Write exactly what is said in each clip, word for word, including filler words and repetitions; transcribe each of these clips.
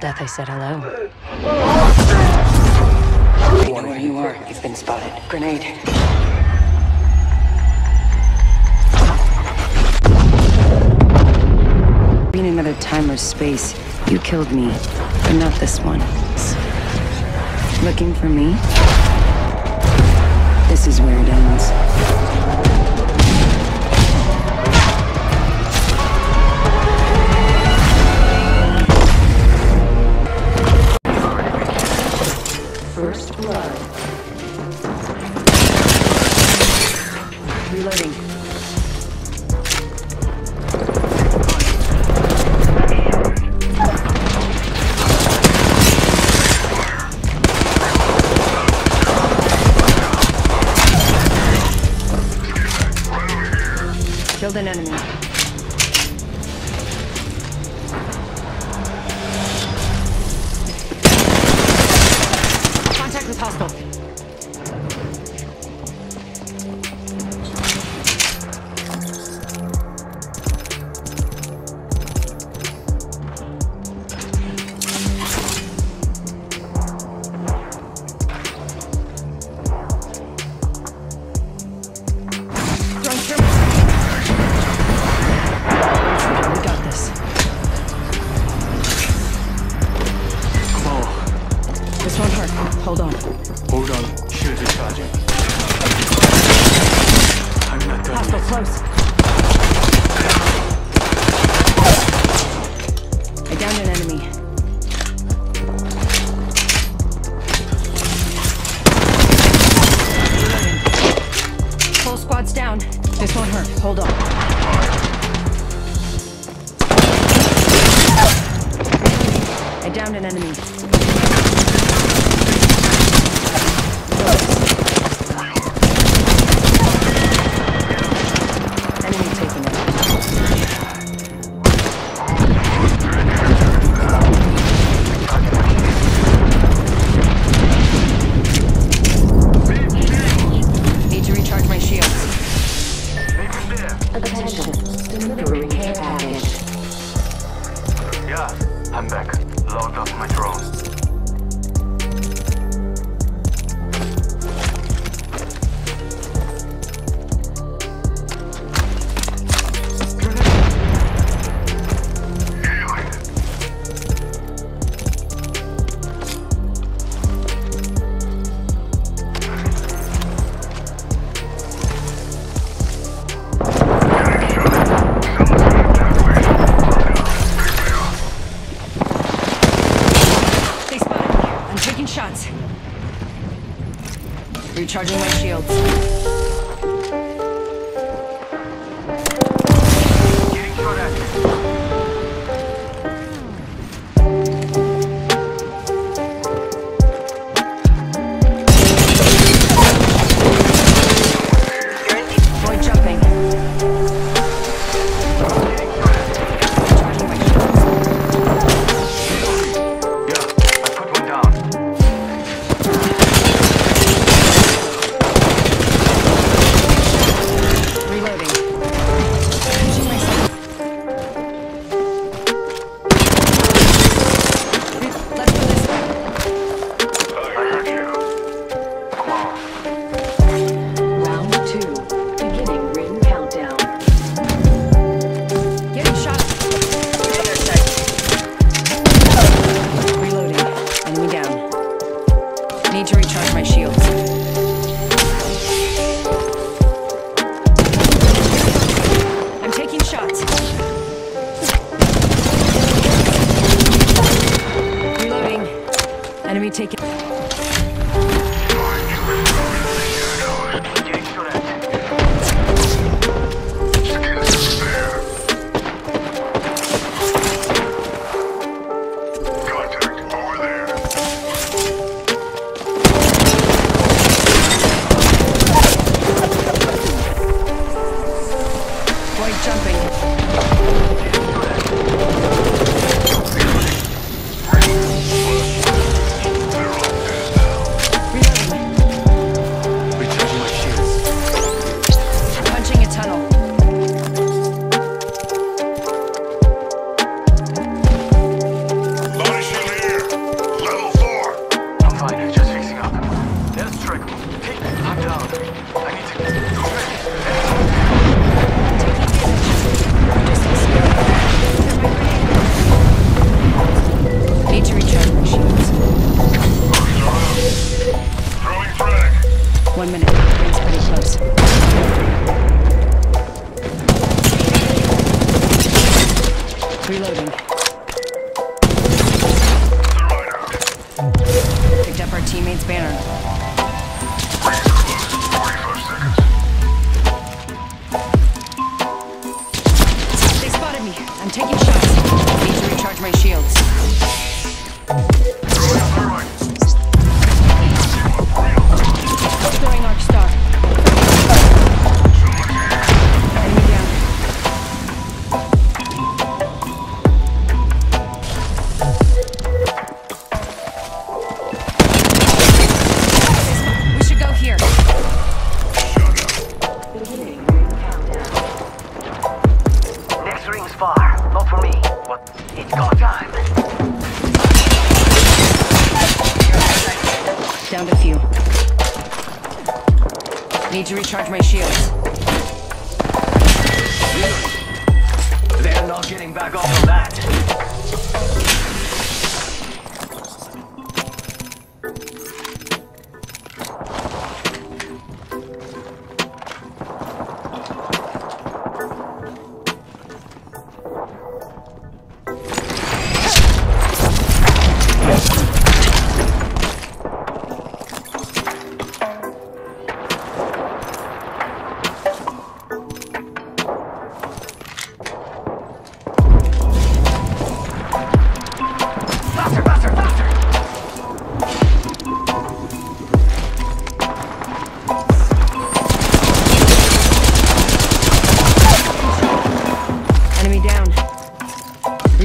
death I said hello. We know where you are. You've been spotted. Grenade. In another time or space, you killed me, but not this one. Looking for me? This is where it ends. First blood. Reloading. Killed an enemy. Hostile. We got this. Whoa. This one hurt. Hold on. Hold on. Shield is charging. I'm not done. Hostile close. I downed an enemy. Whole squad's down. This won't hurt. Hold on. I downed an enemy. I'm back. Load up my drone. Shots. Recharging my shields. Getting shot at. Point jumping. I need to recharge my shields. I'm taking shots. Reloading. Enemy taken. What is your name? Not for me, but it's go time. Down to few. Need to recharge my shields. They're not getting back off of that.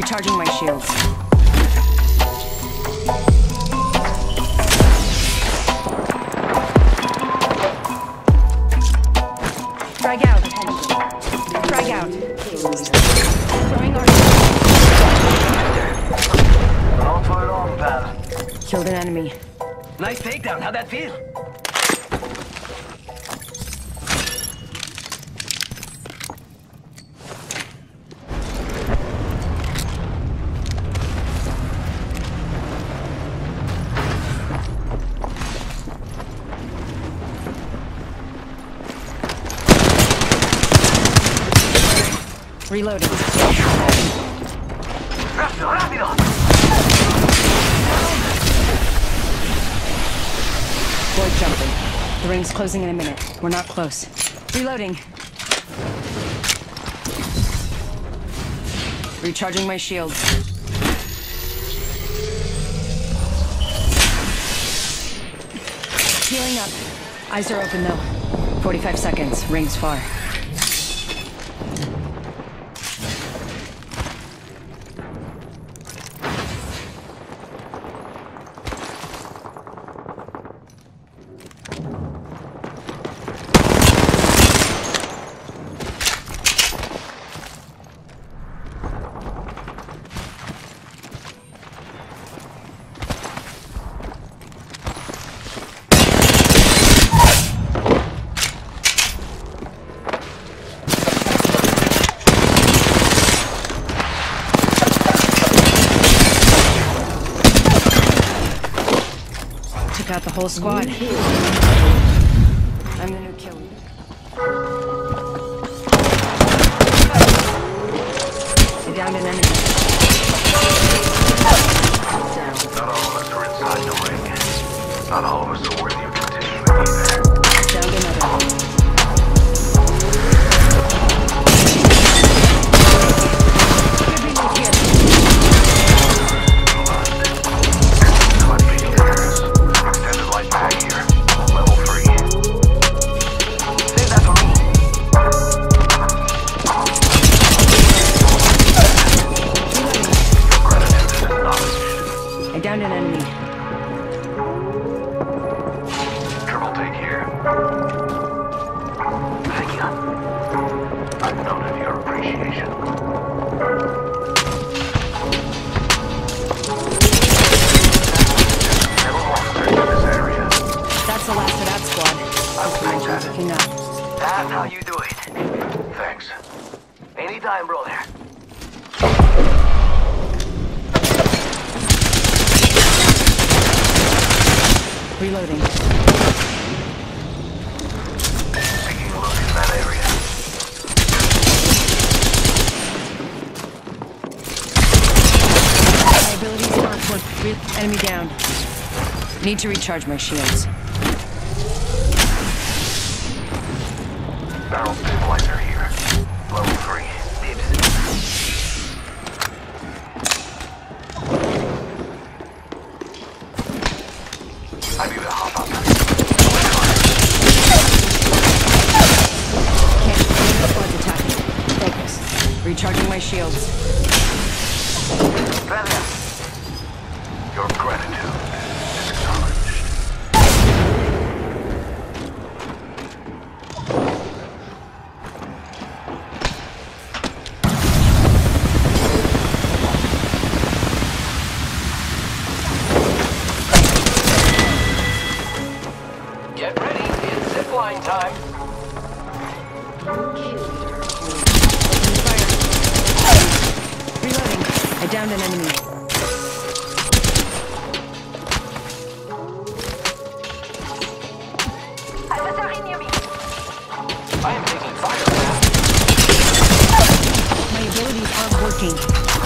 Recharging my shields. Frag out. Frag out. Throwing our... Not for long, pal. Killed an enemy. Nice takedown. How'd that feel? Reloading. Rápido, rápido. Board jumping. The ring's closing in a minute. We're not close. Reloading. Recharging my shields. Healing up. Eyes are open though. forty-five seconds. Ring's far. Got the whole squad. I'm the new kill. You downed an enemy. Down. Not all of us are inside the ring. Not all of us are worthy of continuing either. Downed another. Everyone's here. An enemy. Triple take here. Thank you. I've noted your appreciation. Never wanted in this area. That's the last of that squad. I'll take that. Enough. That's how you do it. Thanks. Anytime, brother. Reloading. Taking a look in that area. My ability to report enemy down. Need to recharge my shields. Barrel stabilizer here. Level three. Recharging my shields. Your gratitude is acknowledged. I downed an enemy.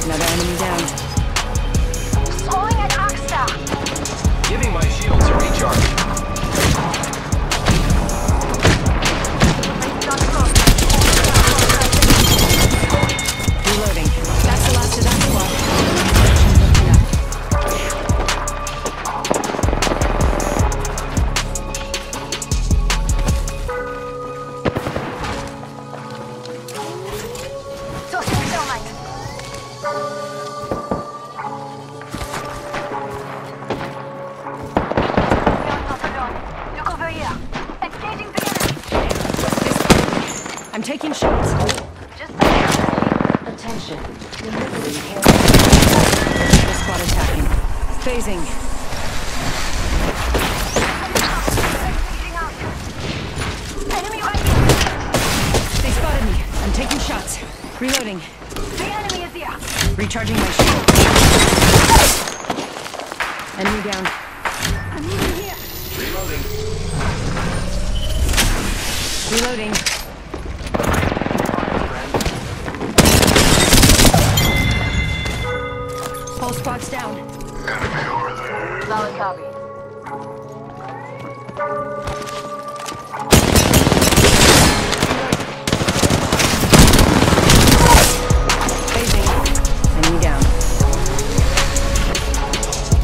Another enemy down. Throwing an Oxstar. Giving my shields a recharge. Reloading. That's the last of that squad. So, so much. I'm taking shots. Just attention. The squad attacking. Phasing. Enemy right here. They spotted me. I'm taking shots. Reloading. Recharging my shield. Enemy down. I'm moving here. Reloading. Reloading. All spots down. Enemy over there. Solid copy. Recharging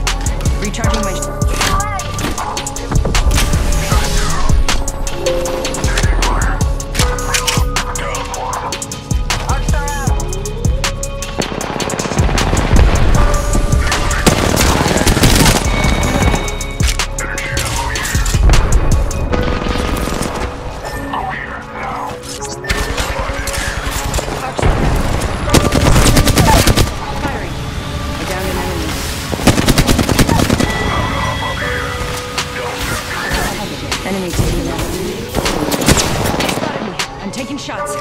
my shield. Enemy taking out. They spotted me. I'm taking shots.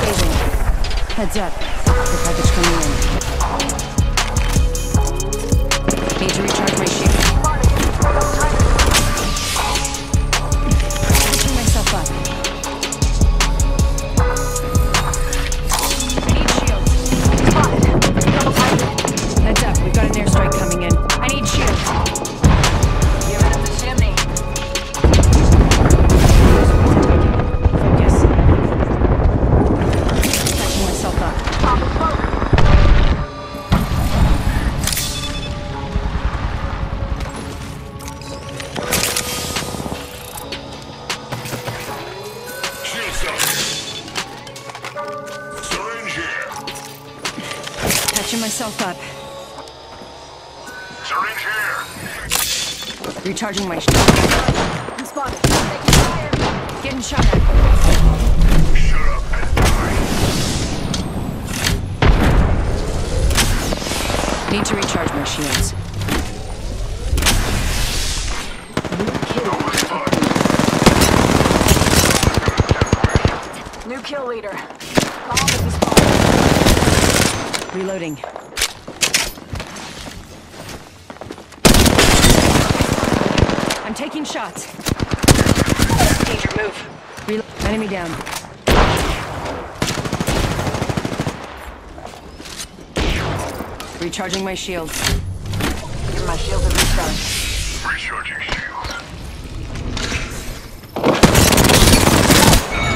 Waiting. Heads up. The package coming in. Need to recharge my shield. Pushing myself up. I need shields. Spotted. Heads up. We've got an airstrike coming in. I need shields. Patching myself up. Syringe here. Recharging my shield. I'm spotted. Getting shot at. Shut up and die. Need to recharge my shields. New kill, New kill leader. Bomb is spotted. Reloading. I'm taking shots. Danger move. Relo Enemy down. Recharging my shields. My shields are recharged. Recharging shields.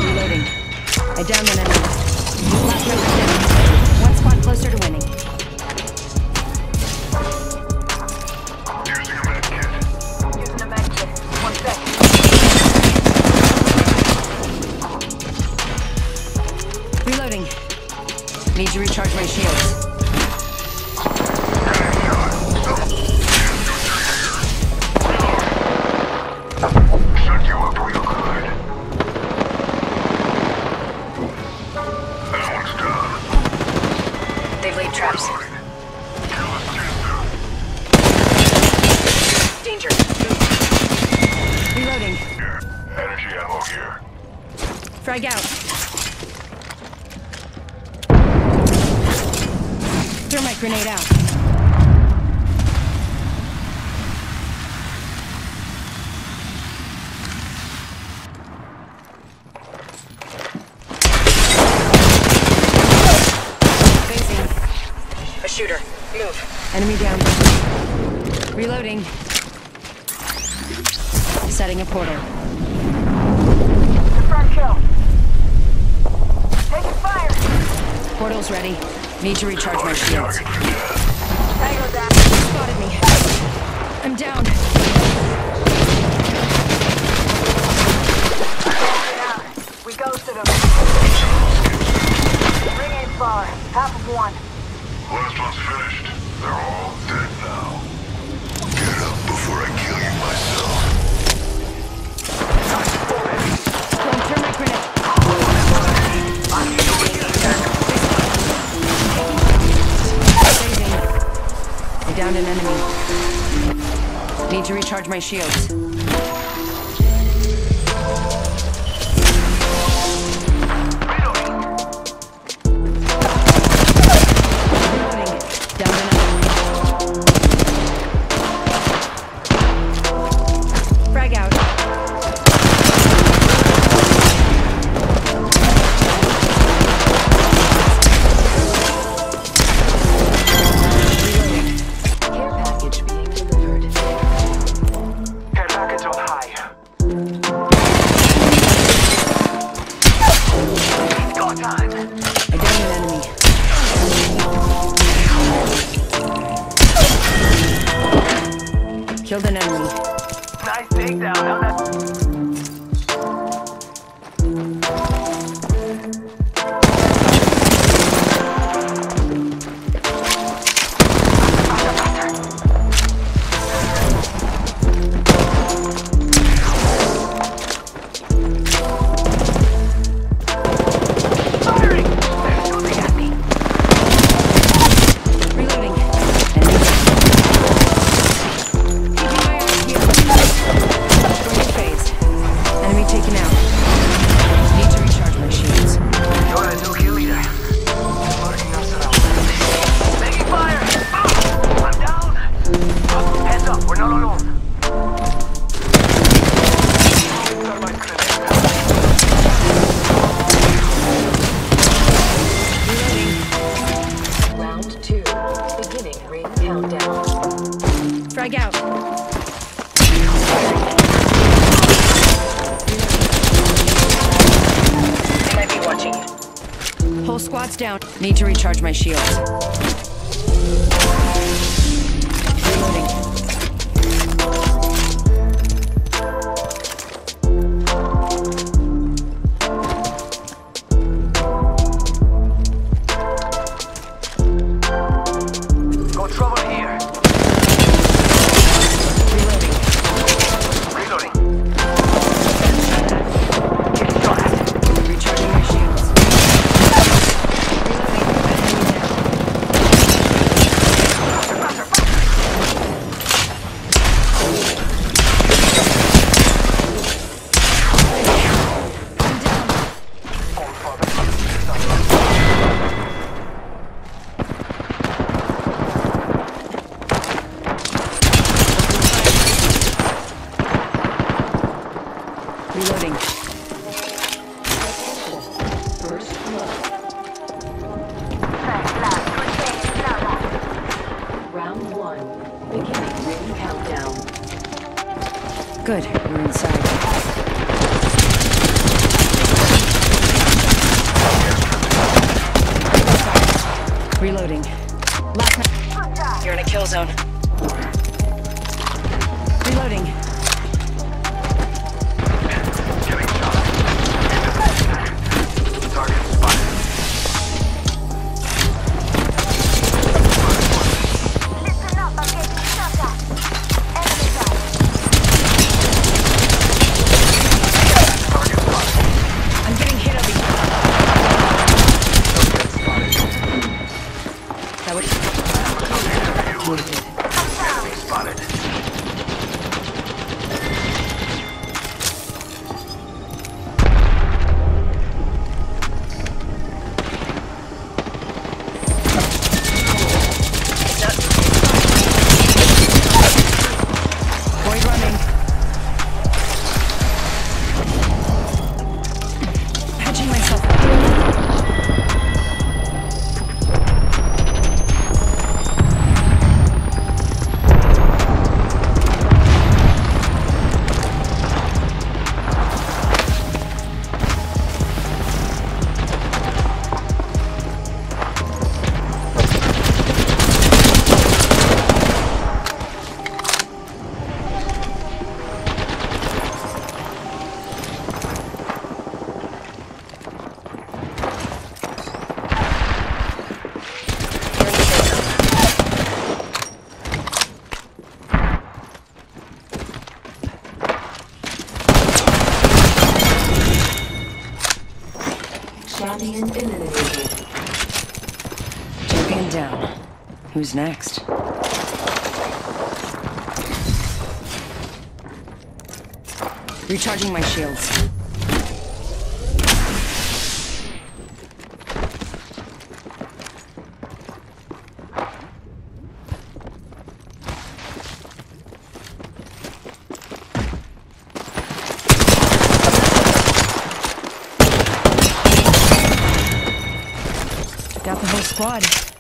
Reloading. I downed an enemy. Last member down. Closer to winning. Using a med kit. Using a med kit. One second. Reloading. Need to recharge my shields. Traps. Danger. Reloading. Energy ammo here. Frag out. Thermite grenade out. Facing. A shooter. Move. Enemy down. Reloading. Setting a portal. Confirm kill. Taking fire. Portal's ready. Need to recharge my shields. Tango down. Spotted me. I'm down. We ghosted him. Ring ain't far. Half of one. Last one's finished. They're all dead now. Get up before I kill you myself. Don't turn my grenade. I'm shooting you. Downed an enemy. Need to recharge my shields. Reloading. Reloading. Downed an enemy. Frag out. Killed an enemy. Nice takedown. How'd that? Whole squad's down. Need to recharge my shields. Reloading. Got trouble here. Reloading. Reloading. Get shot. Recharging my shields. Reloading. First blood. Round one. Beginning ring countdown. Good. We're inside. inside. Reloading. Lock. You're in a kill zone. Reloading. That would be Champion eliminated. Champion down. Who's next? Recharging my shields. Got the whole squad.